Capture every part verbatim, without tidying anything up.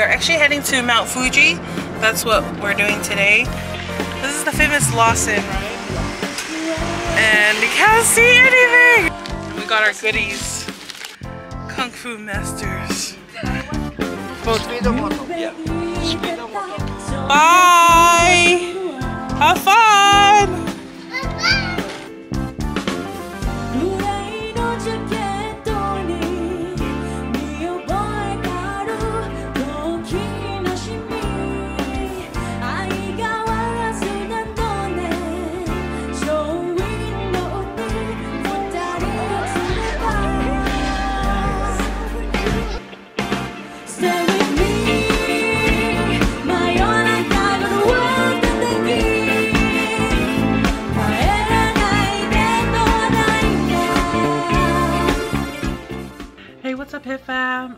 We're actually heading to Mount Fuji. That's what we're doing today. This is the famous Lawson, right? And we can't see anything! We got our goodies. Kung Fu Masters. Bye! Have fun!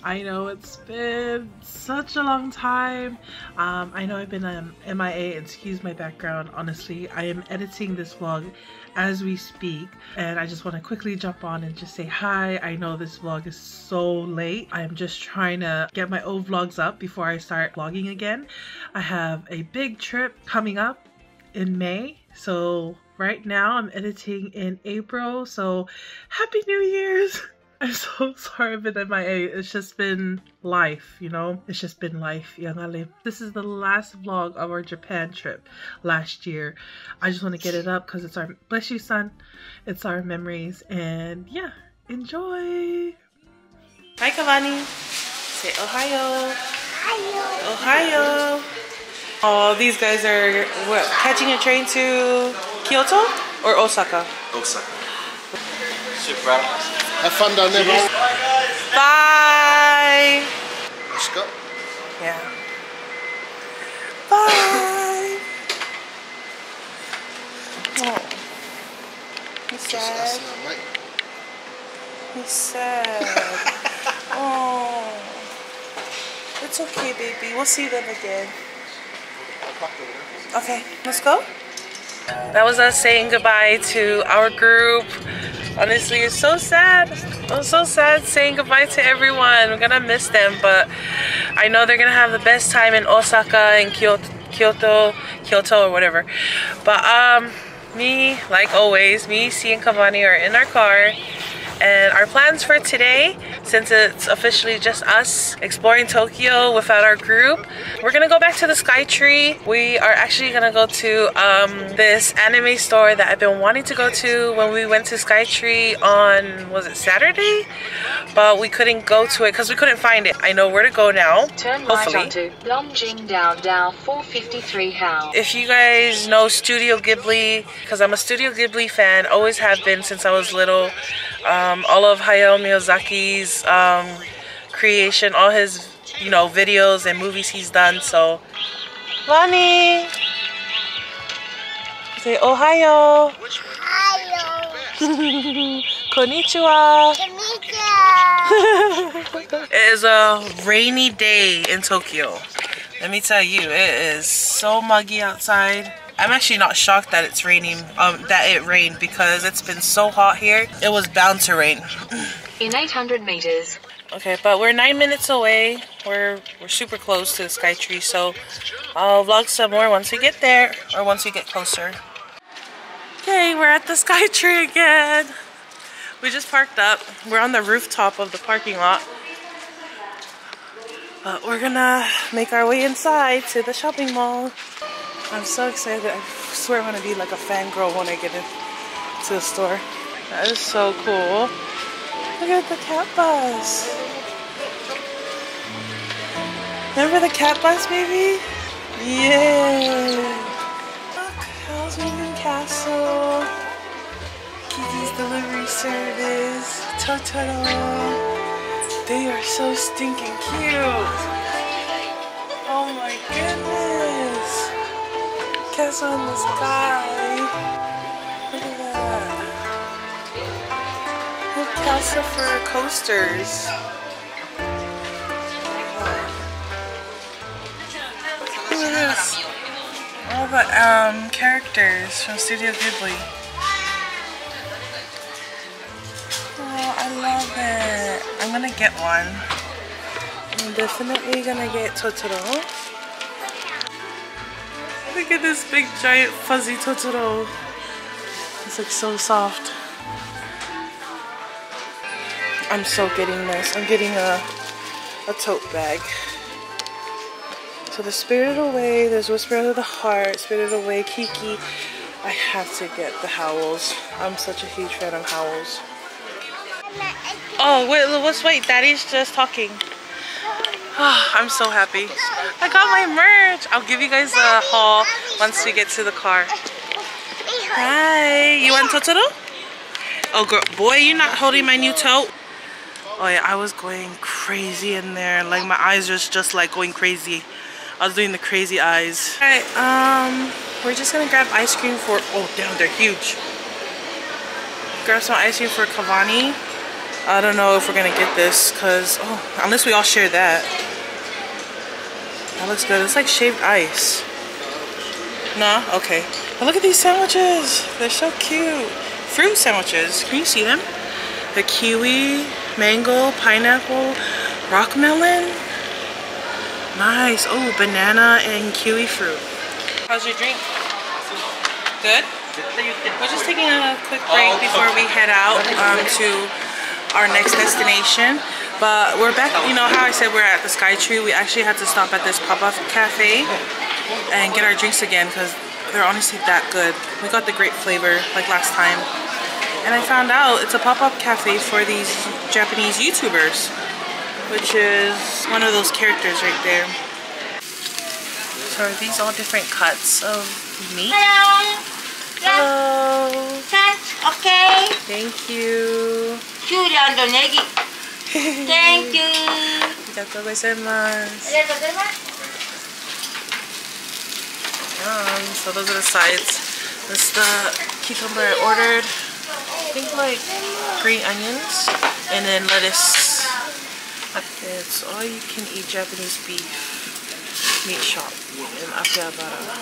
I know it's been such a long time. Um, I know I've been um, M I A, excuse my background, honestly. I am editing this vlog as we speak, and I just want to quickly jump on and just say hi. I know this vlog is so late. I'm just trying to get my old vlogs up before I start vlogging again. I have a big trip coming up in May, so right now I'm editing in April, so Happy New Year's! I'm so sorry I've been M I A. It's just been life, you know? It's just been life, Yangali. This is the last vlog of our Japan trip last year. I just want to get it up because it's our, bless you, son. It's our memories. And yeah, enjoy. Hi, Kavani. Say Ohio. Ohio. Ohio. Oh, these guys are what, catching a train to Kyoto or Osaka? Osaka. Surprise. Have fun down there, bro. Bye. Let's go. Yeah. Bye. Oh. He's sad. He's sad. Oh. It's okay, baby. We'll see them again. Okay, let's go. That was us saying goodbye to our group. Honestly, it's so sad. I'm so sad saying goodbye to everyone. We're gonna miss them, but I know they're gonna have the best time in Osaka and Kyoto, Kyoto, Kyoto or whatever. But um, me, like always, me, C and Kavani are in our car, and our plans for today, since it's officially just us exploring Tokyo without our group, we're gonna go back to the Skytree. We are actually gonna go to um, this anime store that I've been wanting to go to. When we went to Skytree on, was it Saturday? But we couldn't go to it because we couldn't find it. I know where to go now. Turn hopefully. Right onto Longjing Dao Dao four fifty-three House. If you guys know Studio Ghibli, because I'm a Studio Ghibli fan, always have been since I was little. Um, all of Hayao Miyazaki's Um, creation, all his, you know, videos and movies he's done. So, Lonnie, say Ohio. Ohio. Konnichiwa. Konnichiwa. It is a rainy day in Tokyo. Let me tell you, it is so muggy outside. I'm actually not shocked that it's raining, um, that it rained, because it's been so hot here. It was bound to rain. In eight hundred meters. Okay, but we're nine minutes away. We're we're super close to the Skytree, so I'll vlog some more once we get there, or once we get closer. Okay, we're at the Skytree again. We just parked up. We're on the rooftop of the parking lot. But we're gonna make our way inside to the shopping mall. I'm so excited. I swear I'm gonna be like a fangirl when I get into the store. That is so cool. Look at the Cat Bus. Remember the Cat Bus, baby? Yeah. Look, Howl's Moving Castle. Kiki's Delivery Service. Totoro. They are so stinking cute. Oh my goodness. Castle in the Sky. Also for coasters. Look at this. All the um, characters from Studio Ghibli. Oh, I love it. I'm gonna get one. I'm definitely gonna get Totoro. Look at this big giant fuzzy Totoro. It's like so soft. I'm so getting this. I'm getting a a tote bag. So the Spirited Away, there's Whisper of the Heart, Spirited Away, Kiki. I have to get the Howl's. I'm such a huge fan of Howl's. Oh, wait, let's wait. Daddy's just talking. Oh, I'm so happy. I got my merch. I'll give you guys a haul once we get to the car. Hi. You want Totoro? Oh, girl. Boy, you're not holding my new tote. Oh, yeah. I was going crazy in there. Like, my eyes just, just like, going crazy. I was doing the crazy eyes. All right. Um, we're just going to grab ice cream for... Oh, damn. They're huge. Grab some ice cream for Kavani. I don't know if we're gonna get this because, oh, unless we all share that. That looks good. It's like shaved ice. Nah? Okay. But look at these sandwiches. They're so cute. Fruit sandwiches. Can you see them? The kiwi, mango, pineapple, rock melon. Nice. Oh, banana and kiwi fruit. How's your drink? Good? We're just taking a quick break before we head out um, to our next destination, but we're back. You know how I said we're at the Skytree? We actually had to stop at this pop-up cafe and get our drinks again because they're honestly that good. We got the grape flavor like last time, and I found out it's a pop-up cafe for these Japanese YouTubers, which is one of those characters right there. So are these all different cuts of meat? Hello. Hello. Okay. Thank you. Thank you. Yum. So those are the sides. This is the cucumber I ordered. I think like green onions and then lettuce. It's all you can eat Japanese beef meat shop in Akihabara.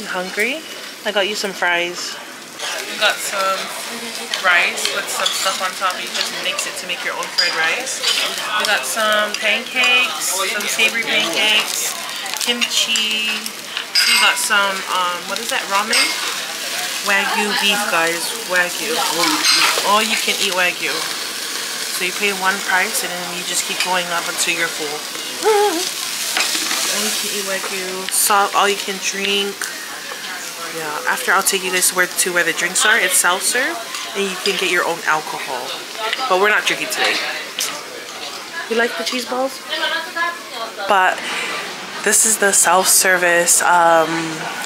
You hungry? I got you some fries. We got some rice with some stuff on top. You just mix it to make your own fried rice. We got some pancakes, some savory pancakes, kimchi. We got some, um, what is that, ramen? Wagyu beef, guys. Wagyu. All you can eat Wagyu. So you pay one price and then you just keep going up until you're full. All you can eat Wagyu. Salt, all you can drink. Yeah, after I'll take you guys where, to where the drinks are. It's self-serve, and you can get your own alcohol. But we're not drinking today. You like the cheese balls? But this is the self-service, um,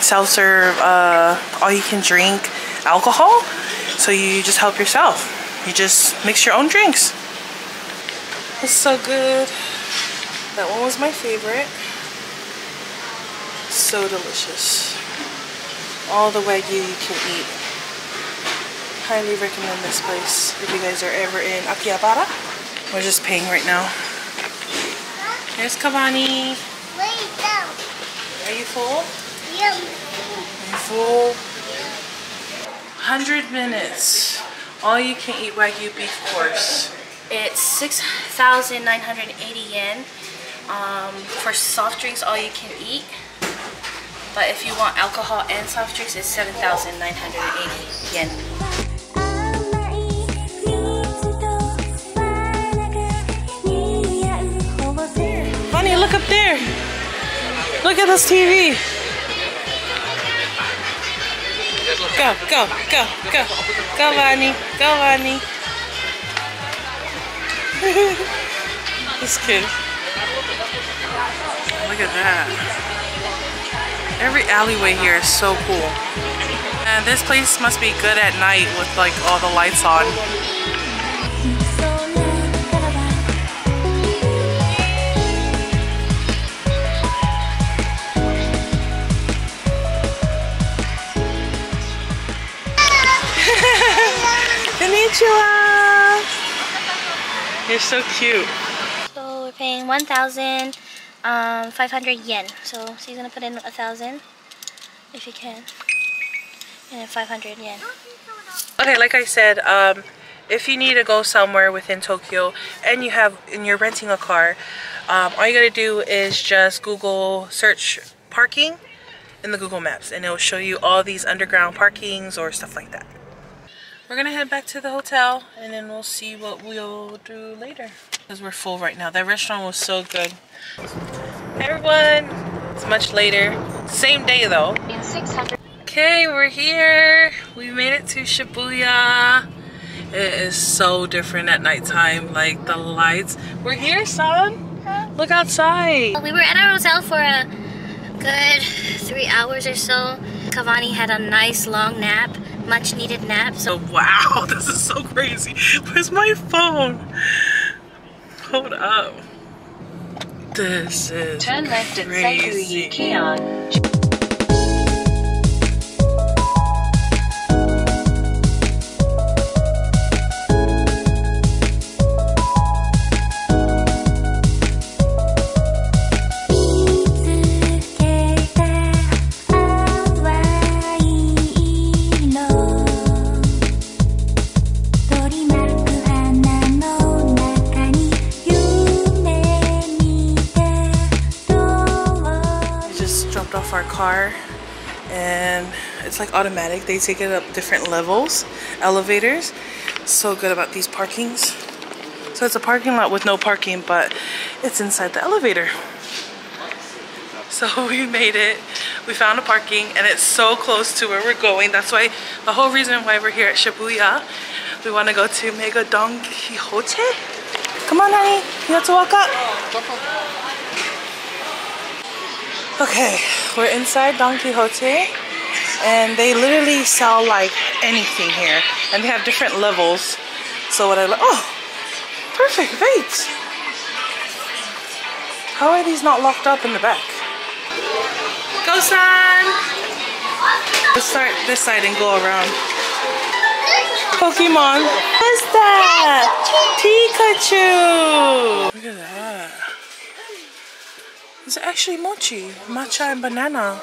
self-serve, uh, all-you-can-drink alcohol. So you just help yourself. You just mix your own drinks. It's so good. That one was my favorite. So delicious. All the Wagyu you can eat. Highly recommend this place if you guys are ever in Akihabara. We're just paying right now. There's Kavani. Are you full? Yeah. Are you full? one hundred minutes. All you can eat Wagyu beef course. It's six thousand nine hundred eighty yen. Um, for soft drinks, all you can eat. But if you want alcohol and soft drinks, it's seven thousand nine hundred eighty yen. Honey, look up there. Look at this T V. Go, go, go, go. Go, Vani. Go, Vani. This kid. Look at that. Every alleyway here is so cool. And this place must be good at night with like all the lights on. Konnichiwa! You're so cute. So we're paying one thousand. Um, five hundred yen. So she's gonna put in a thousand if you can, and then five hundred yen. Okay, like I said, um, if you need to go somewhere within Tokyo and you have and you're renting a car, um, all you gotta do is just Google search parking in the Google Maps, and it'll show you all these underground parkings or stuff like that. We're gonna head back to the hotel and then we'll see what we'll do later, because we're full right now. That restaurant was so good. Hey everyone, it's much later. Same day though. In six hundred. Okay, we're here. We made it to Shibuya. It is so different at nighttime, like the lights. We're here, son. Huh? Look outside. We were at our hotel for a good three hours or so. Kavani had a nice long nap, much needed nap. So oh, wow, this is so crazy. Where's my phone? Hold up. This is turn left at Sakuyi Kion. Our car, and it's like automatic. They take it up different levels, elevators. So good about these parkings. So it's a parking lot with no parking, but it's inside the elevator. So we made it. We found a parking, and it's so close to where we're going. That's why the whole reason why we're here at Shibuya. We want to go to Mega Don Quixote. Come on, honey. You have to walk up. Okay, we're inside Don Quixote, and they literally sell like anything here, and they have different levels. So what I love, oh, perfect vapes. How are these not locked up in the back? Go, son. Let's start this side and go around. Pokemon. What is that? Pikachu. Look at that. It's actually mochi, matcha and banana.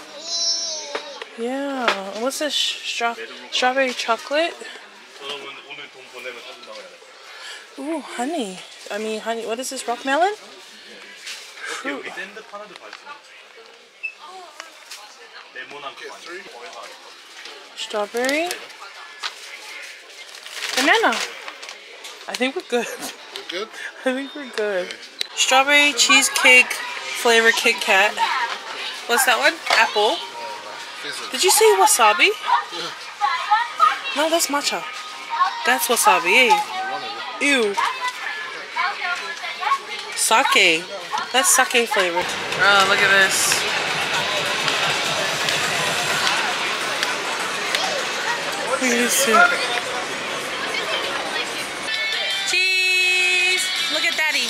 Yeah, what's this? Stra strawberry chocolate? Ooh, honey. I mean, honey. What is this? Rock melon? Fruit. Strawberry? Banana. I think we're good. We're good? I think we're good. Strawberry cheesecake flavor Kit Kat. What's that one? Apple. Did you say wasabi? Yeah. No, that's matcha. That's wasabi. Eh? Ew. Sake. That's sake flavor. Oh, look at this. Look at this too. Cheese! Look at daddy.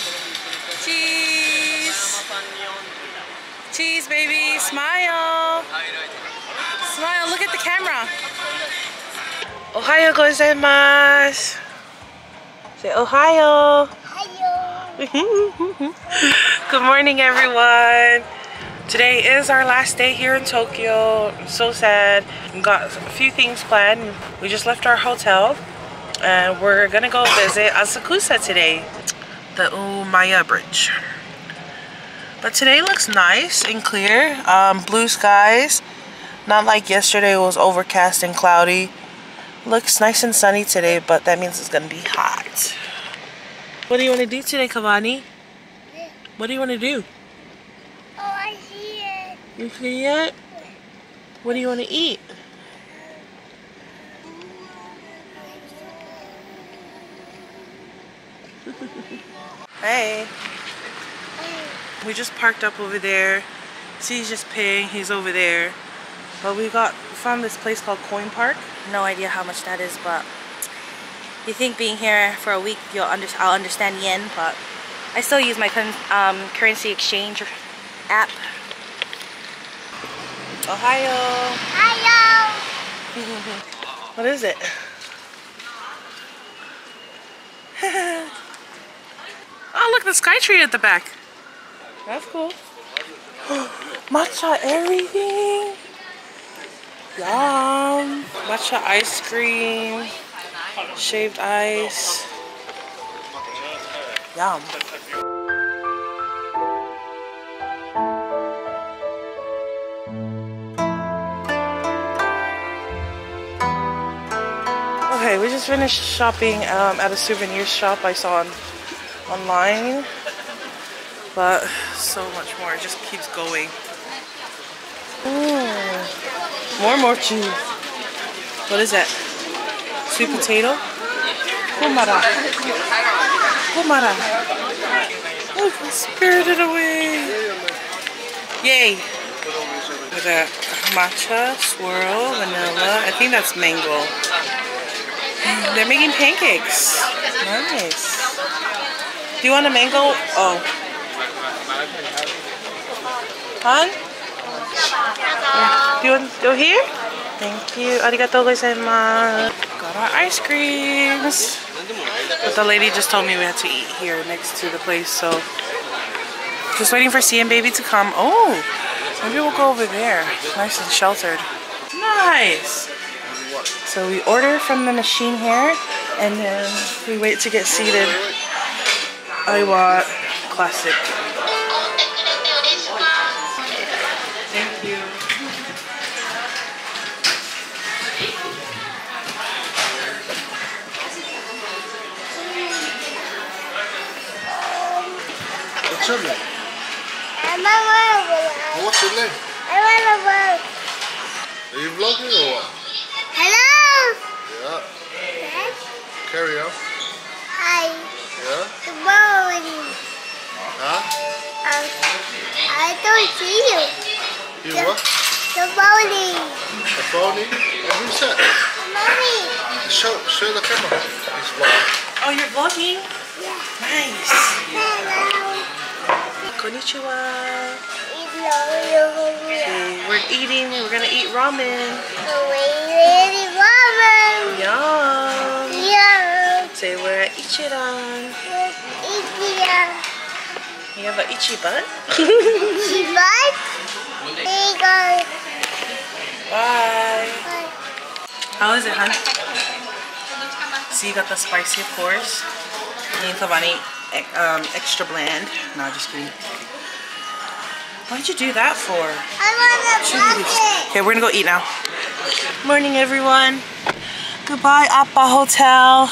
Cheese! Cheese, baby, smile. Smile, look at the camera. Ohayo gozaimasu. Say Ohayo. Good morning, everyone. Today is our last day here in Tokyo. I'm so sad. We got a few things planned. We just left our hotel and we're gonna go visit Asakusa today, the Umaya Bridge. But today looks nice and clear. Um, blue skies. Not like yesterday, it was overcast and cloudy. Looks nice and sunny today, but that means it's gonna be hot. What do you want to do today, Kavani? Yeah. What do you want to do? Oh, I see it. You see it? Yeah. What do you want to eat? Hey. We just parked up over there. He's just paying, he's over there. But we got from this place called Coin Park. No idea how much that is, but you think being here for a week, you'll under, I'll understand yen, but I still use my um, currency exchange app. Ohio. Ohio. What is it? Oh, look, the Skytree at the back. That's cool. Matcha everything. Yum. Matcha ice cream. shaved ice. Yum. Okay, we just finished shopping um, at a souvenir shop I saw on, online, but so much more. It just keeps going. Ooh, more mochi. What is that? Sweet potato? Kumara. Kumara. Look, Spirited Away. Yay. Look at that. Matcha, swirl, vanilla. I think that's mango. They're making pancakes. Nice. Do you want a mango? Oh. Huh? Yeah. Do you want to go here? Thank you. Arigatou gozaimasu. Got our ice creams. But the lady just told me we had to eat here next to the place, so just waiting for C and Baby to come. Oh, maybe we'll go over there. Nice and sheltered. Nice. So we order from the machine here, and then we wait to get seated. I want classic. Thank you. What's your name? I'm a vlogger. What's your name? I'm a vlogger. Are you vlogging or what? Hello. Yeah. Yes. Carry on. Hi. Yeah. Good morning. Huh? Um, I don't see you. You the, what? The morning. The morning. And who's that? Mommy. Show, show the camera. It's vlogging. Oh, you're vlogging? Yeah. Nice. Hello. Konnichiwa. Hello. Okay, we're eating. We're gonna eat ramen. We're eating ramen. Yum. Yum. Say so we're at Ichiran. Ichiran. You have an Ichiban? Ichiban? There you go. Bye. Bye. How is it, hon? So you got the spicy, of course. Me and Kavani, um, extra bland. No, just kidding. Why'd you do that for? I want a bucket. Okay, we're gonna go eat now. Morning, everyone. Goodbye, Appa Hotel.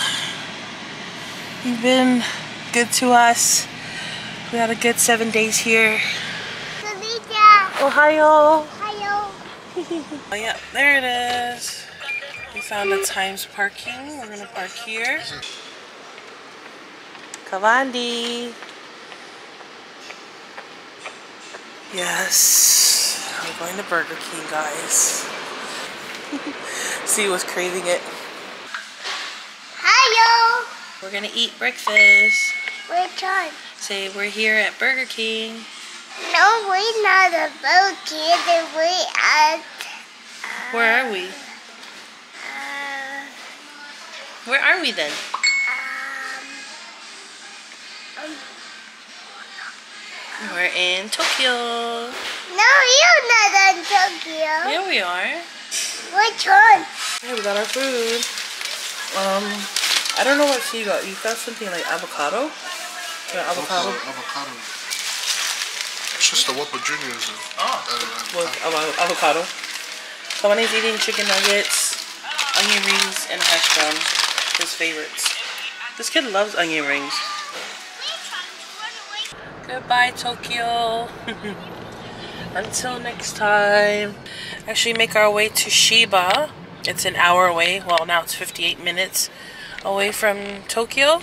You've been good to us. We had a good seven days here. Ohio. Ohio. Oh, yeah, there it is. We found the Times parking. We're gonna park here. Kavandi. Yes, I'm going to Burger King, guys. See, was craving it. Hi, yo. We're gonna eat breakfast. What time? Say we're here at Burger King. No, we're not at Burger King. We're at. Uh, Where are we? Uh, Where are we then? Um. um We're in Tokyo. No, you're not in Tokyo. Yeah, we are. Which one? Hey, we got our food. Um, I don't know what she got. You got something like avocado? Yeah, avocado. Avocado. avocado. It's just the Whopper Juniors. Oh. Uh, With av avocado. Kavani's eating chicken nuggets, onion rings, and hash browns. His favorites. This kid loves onion rings. Goodbye, Tokyo. Until next time. Actually, make our way to Shiba. It's an hour away. Well, now it's fifty-eight minutes away from Tokyo.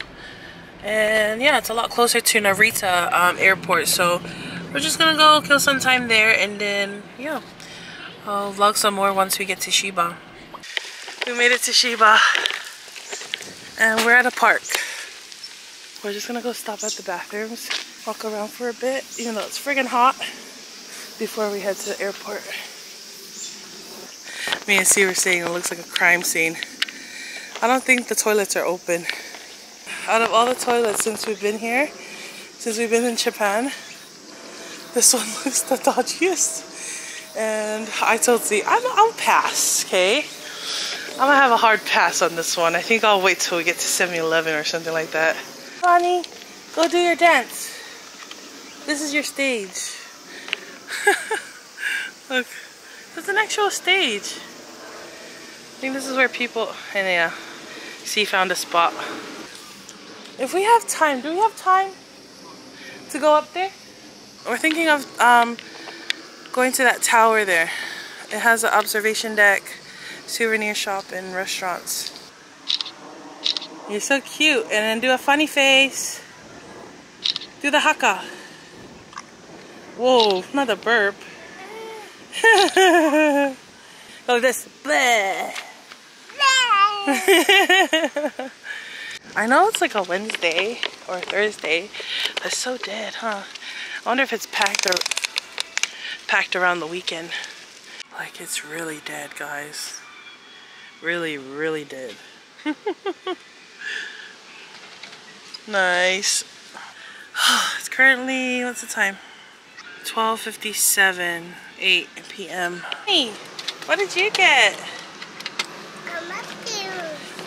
And yeah, it's a lot closer to Narita um, airport. So we're just going to go kill some time there. And then, yeah, I'll vlog some more once we get to Shiba. We made it to Shiba. And we're at a park. We're just going to go stop at the bathrooms. Walk around for a bit, even though it's friggin' hot, before we head to the airport. Me and C were saying it looks like a crime scene. I don't think the toilets are open. Out of all the toilets since we've been here, since we've been in Japan, this one looks the dodgiest. And I told C, I'm, I'll pass, okay? I'm gonna have a hard pass on this one. I think I'll wait till we get to seven eleven or something like that. Bonnie, go do your dance. This is your stage. Look, there's an actual stage. I think this is where people, and yeah, she found a spot. If we have time, do we have time to go up there? We're thinking of um, going to that tower there. It has an observation deck, souvenir shop, and restaurants. You're so cute. And then do a funny face. Do the haka. Whoa, not a burp. Go like this. Bleh. Bleh. I know it's like a Wednesday or a Thursday, but it's so dead, huh? I wonder if it's packed or packed around the weekend. Like, it's really dead, guys. Really, really dead. Nice. It's currently, what's the time? twelve fifty-seven, eight p m Hey, what did you get?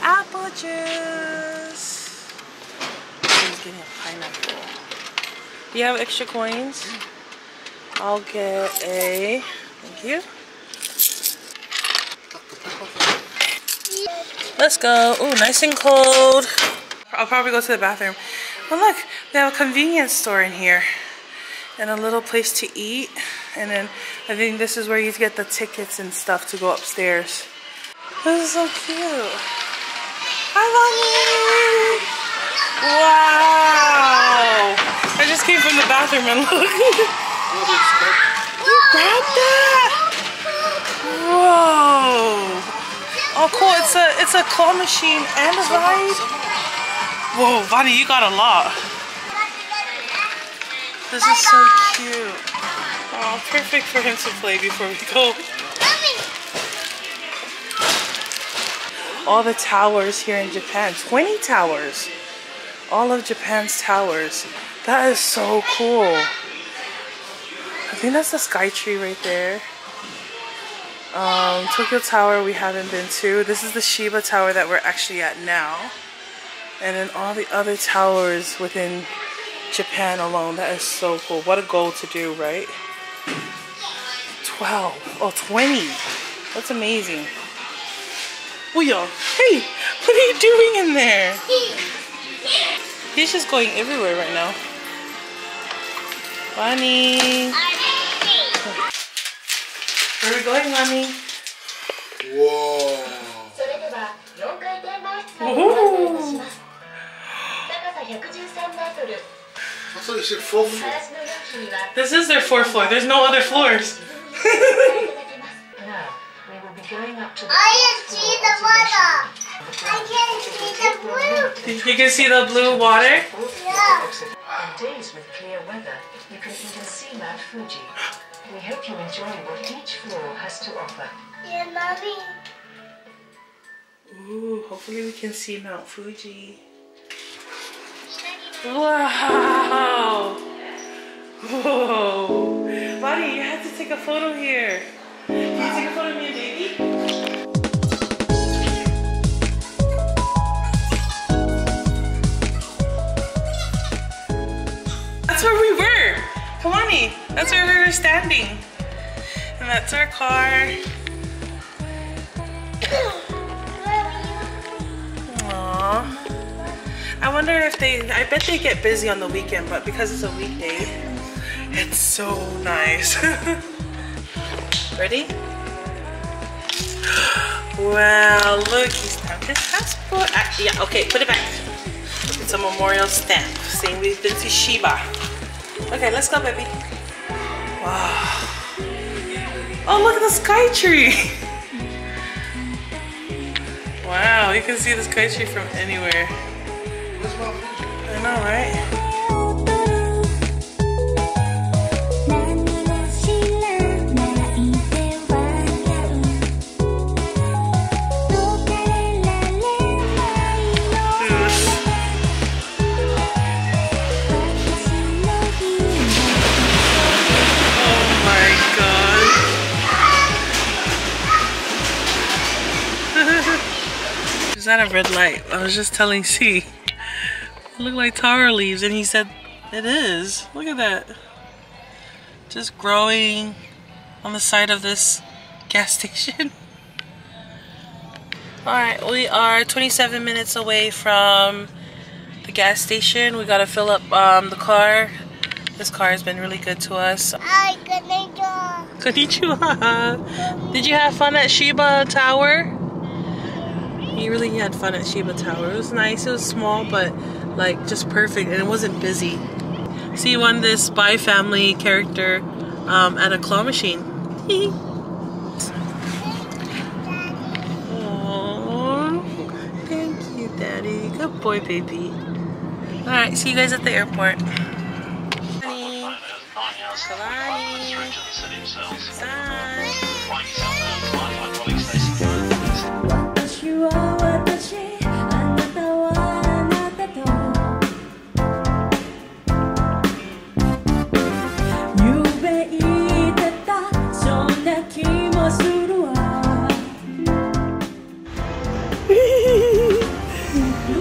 Apple juice. He's getting a pineapple. Do you have extra coins? I'll get a. Thank you. Let's go. Ooh, nice and cold. I'll probably go to the bathroom. But look, they have a convenience store in here, and a little place to eat. And then I think this is where you get the tickets and stuff to go upstairs. This is so cute. Wow! I just came from the bathroom and look. You grabbed that? Whoa! Oh, cool! It's a it's a claw machine and a ride. Whoa, Vani, you got a lot. This is so cute. Oh, perfect for him to play before we go. All the towers here in Japan, twenty towers. All of Japan's towers. That is so cool. I think that's the Skytree right there. Um, Tokyo Tower we haven't been to. This is the Shiba Tower that we're actually at now. And then all the other towers within Japan alone. That is so cool. What a goal to do, right? twelve, oh twenty. That's amazing. Hey, what are you doing in there? He's just going everywhere right now. Bonnie. Where are we going, Mommy? Whoa. Whoa. This is their fourth floor. There's no other floors. Going up to the I can see the water. I can see the blue. You can see the blue water? Yeah. On days with clear weather, you can even see Mount Fuji. We hope you enjoy what each floor has to offer. Yeah, Mommy. Ooh, hopefully we can see Mount Fuji. Wow. Whoa. Buddy, you had to take a photo here. Can you take a photo of me, baby? That's where we were! Kavani! That's where we were standing. And that's our car. Aww. I wonder if they... I bet they get busy on the weekend, but because it's a weekday, it's so nice. Ready? Wow, look, he stamped his passport. Uh, yeah, okay, put it back. It's a memorial stamp saying we've been to Shiba. Okay, let's go, baby. Wow. Oh, look at the sky tree. Wow, you can see the sky tree from anywhere. I know, right? that a red light? I was just telling C. It looked like taro leaves and he said it is. Look at that. Just growing on the side of this gas station. Alright, we are twenty-seven minutes away from the gas station. We gotta fill up um, the car. This car has been really good to us. Hi, konnichiwa. Konnichiwa. Did you have fun at Shiba Tower? You really had fun at Shiba Tower. It was nice. It was small, but like just perfect, and it wasn't busy. So you won this Spy Family character um, at a claw machine. Aww, thank you, Daddy. Good boy, baby. All right, see you guys at the airport. Kavani.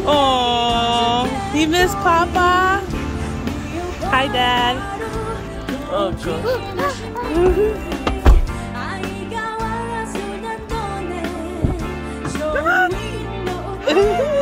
Oh, you miss Papa? Hi, Dad. Oh, God. Mm-hmm.